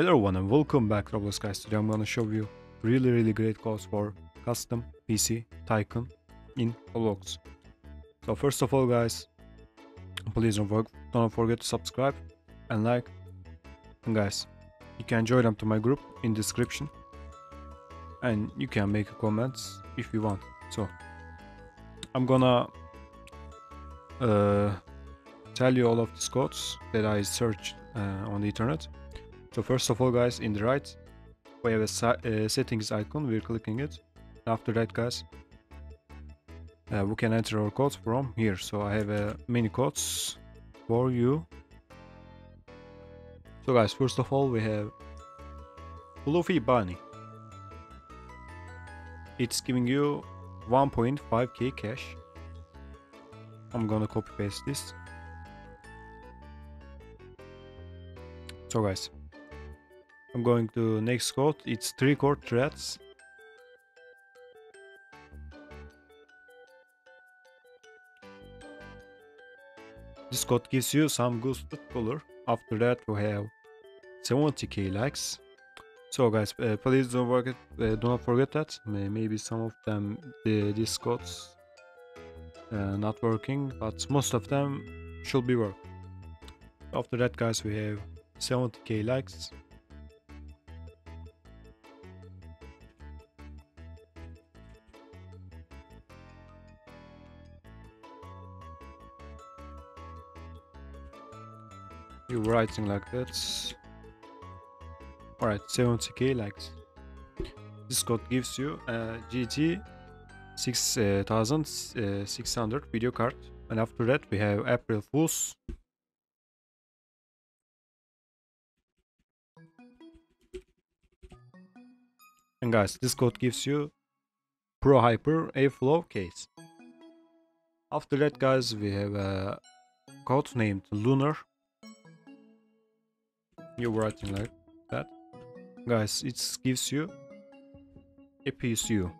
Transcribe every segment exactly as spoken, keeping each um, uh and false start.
Hello everyone and welcome back to Roblox guys. Today I'm gonna show you really really great codes for custom P C Tycoon in Roblox. So first of all guys, please don't, work, don't forget to subscribe and like, and guys you can join them to my group in description and you can make comments if you want. So I'm gonna uh, tell you all of these codes that I searched uh, on the internet. So first of all guys, in the right we have a si uh, settings icon. We're clicking it. After that guys, uh, we can enter our codes from here. So I have a uh, mini codes for you. So guys, first of all we have Luffy bunny. It's giving you one point five K cash. I'm gonna copy paste this. So guys, I'm going to next code. It's three core threads. This code gives you some ghosted color. After that we have seventy K likes. So guys, uh, please don't forget uh, don't forget that maybe some of them uh, these codes uh, not working, but most of them should be working. After that guys, we have seventy K likes. You're writing like that. Alright, seventy K likes. This code gives you a G T six thousand six hundred video card. And after that we have April Fools. And guys, this code gives you Pro Hyper A Flow case. After that guys, we have a code named Lunar. You're writing like that guys, it gives you a P C U,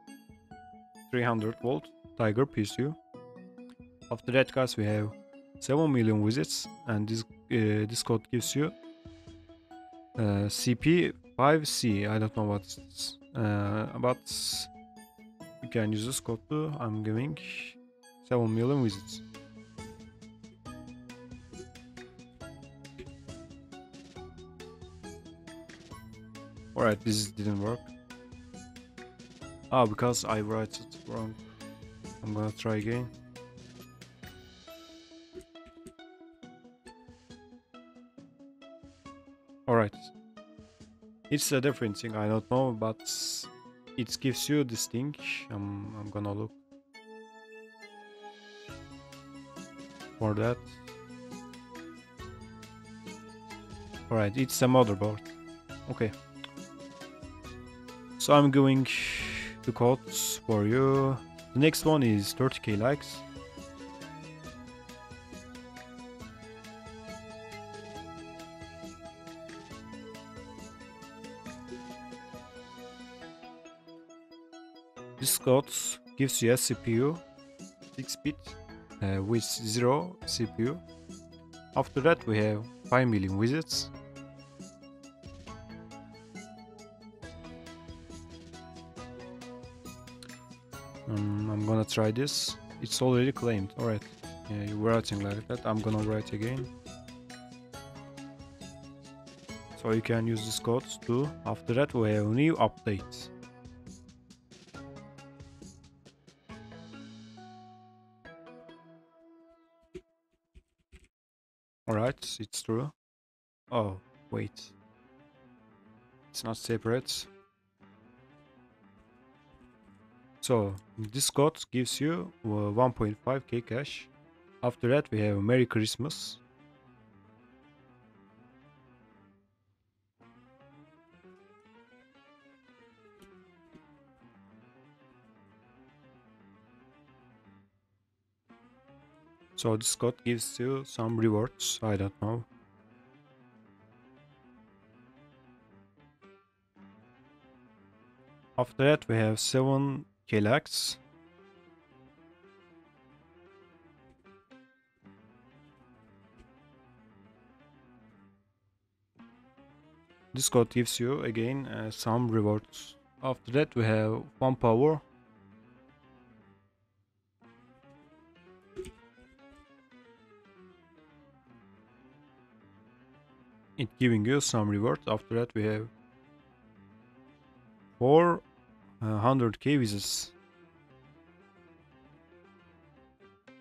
three hundred volt tiger P C U. After that guys, we have seven million visits, and this uh, this code gives you uh, C P five C. I don't know what it's uh, but you can use this code too. I'm giving seven million visits. Alright, this didn't work. Ah, because I wrote it wrong. I'm gonna try again. Alright. It's a different thing, I don't know, but it gives you this thing. I'm, I'm gonna look for that. Alright, it's a motherboard. Okay. So I'm going the codes for you. The next one is thirty K likes. This code gives you a C P U, six bit uh, with zero C P U. After that we have five million visits. Um, I'm gonna try this. It's already claimed. Alright, yeah, you're writing like that. I'm gonna write again. So you can use this code too. After that we have new updates. Alright, it's true. Oh wait, it's not separate. So this code gives you uh, one point five K cash. After that we have Merry Christmas. So this code gives you some rewards, I don't know. After that we have seven likes. This code gives you again uh, some rewards. After that we have one power. It giving you some rewards. After that we have four hundred K visits.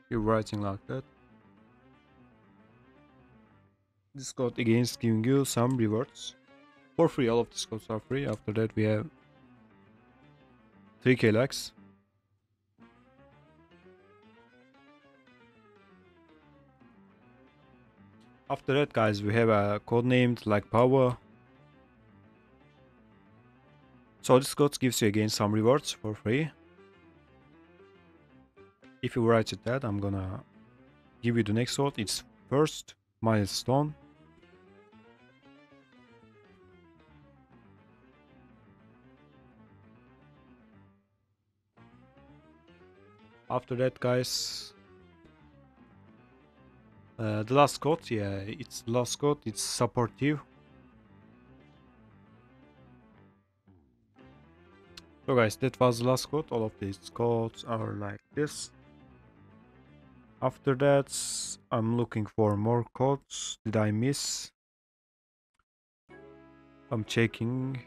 You're writing like that. This code again is giving you some rewards for free. All of these codes are free. After that we have three K likes. After that, guys, we have a code named like power. So this code gives you again some rewards for free. If you write it that, I'm gonna give you the next word. It's first milestone. After that, guys, uh, the last code, yeah, it's the last code, it's supportive. So guys, that was the last code. All of these codes are like this. After that, I'm looking for more codes. Did I miss? I'm checking.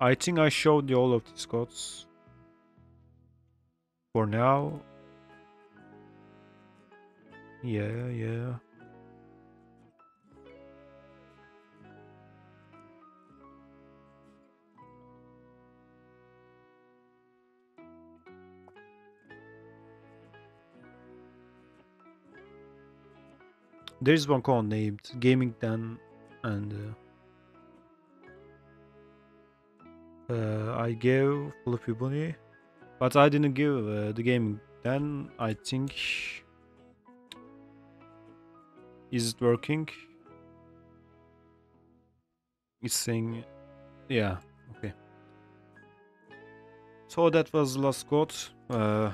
I think I showed you all of these codes. For now, yeah, yeah. There is one code named Gaming Den, and uh, uh, I gave Luffy bunny. But I didn't give uh, the Gaming Den. I think, is it working? It's saying, yeah, okay. So that was the last code. Uh,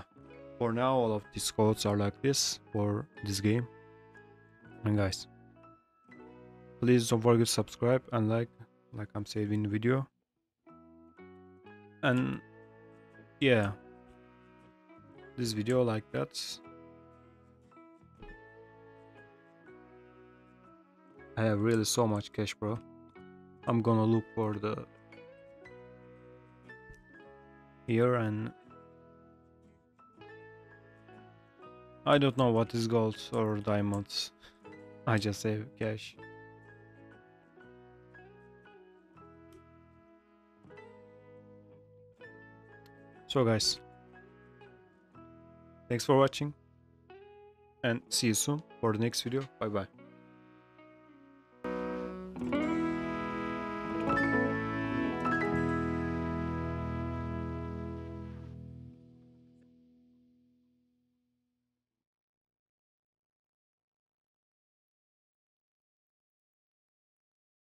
for now, all of these codes are like this for this game. And guys, please don't forget to subscribe and like, like I'm saving the video. And yeah, this video like that. I have really so much cash, bro. I'm gonna look for the here, and I don't know what is gold or diamonds. I just save cash. So guys, thanks for watching and see you soon for the next video. Bye bye.